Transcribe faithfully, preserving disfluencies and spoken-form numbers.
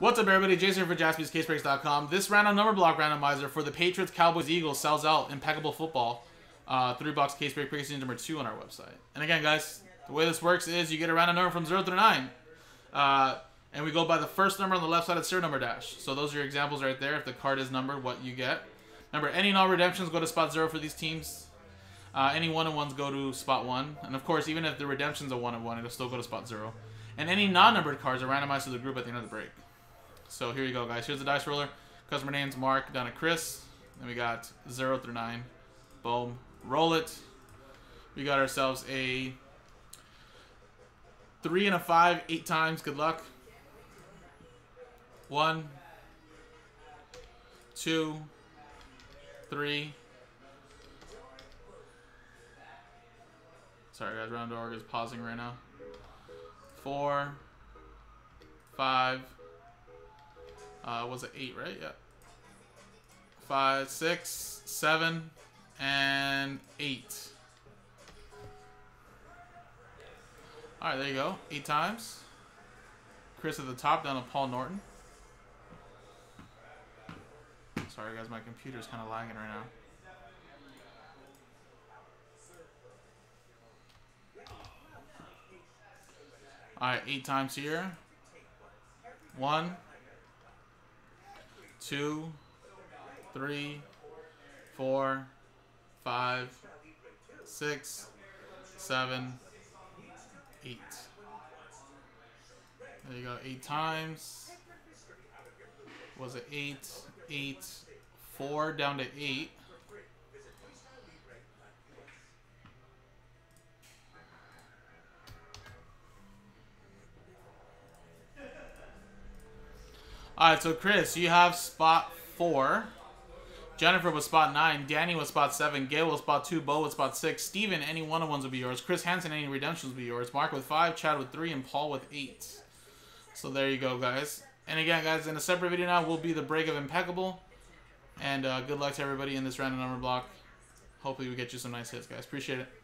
What's up, everybody? Jason here for Jaspys Case Breaks dot com. This random number block randomizer for the Patriots, Cowboys, Eagles sells out Impeccable Football. Uh, three box case break purchase number two on our website. And again, guys, the way this works is you get a random number from zero through nine, uh, and we go by the first number on the left side of serial number dash. So those are your examples right there. If the card is numbered, what you get. Remember, any and all redemptions go to spot zero for these teams. Uh, any one and ones go to spot one, and of course, even if the redemption's a one and one, it'll still go to spot zero. And any non-numbered cards are randomized to the group at the end of the break. So here you go, guys. Here's the dice roller. Customer names Mark down to Chris. And we got zero through nine. Boom. Roll it. We got ourselves a three and a five, eight times. Good luck. One, two, three. Sorry, guys. Round dog is pausing right now. Four, five. Uh, was it eight, right? Yeah. Five, six, seven, and eight. All right, there you go. Eight times. Chris at the top, down to Paul Norton. Sorry, guys, my computer's kind of lagging right now. All right, eight times here. One. Two, three, four, five, six, seven, eight. There you go, eight times. Was it eight, eight, four down to eight? Alright, so Chris, you have spot four. Jennifer was spot nine. Danny was spot seven. Gail was spot two. Bo was spot six. Steven, any one of ones will be yours. Chris Hansen, any redemptions will be yours. Mark with five. Chad with three. And Paul with eight. So there you go, guys. And again, guys, in a separate video now will be the break of Impeccable. And uh, good luck to everybody in this random number block. Hopefully we get you some nice hits, guys. Appreciate it.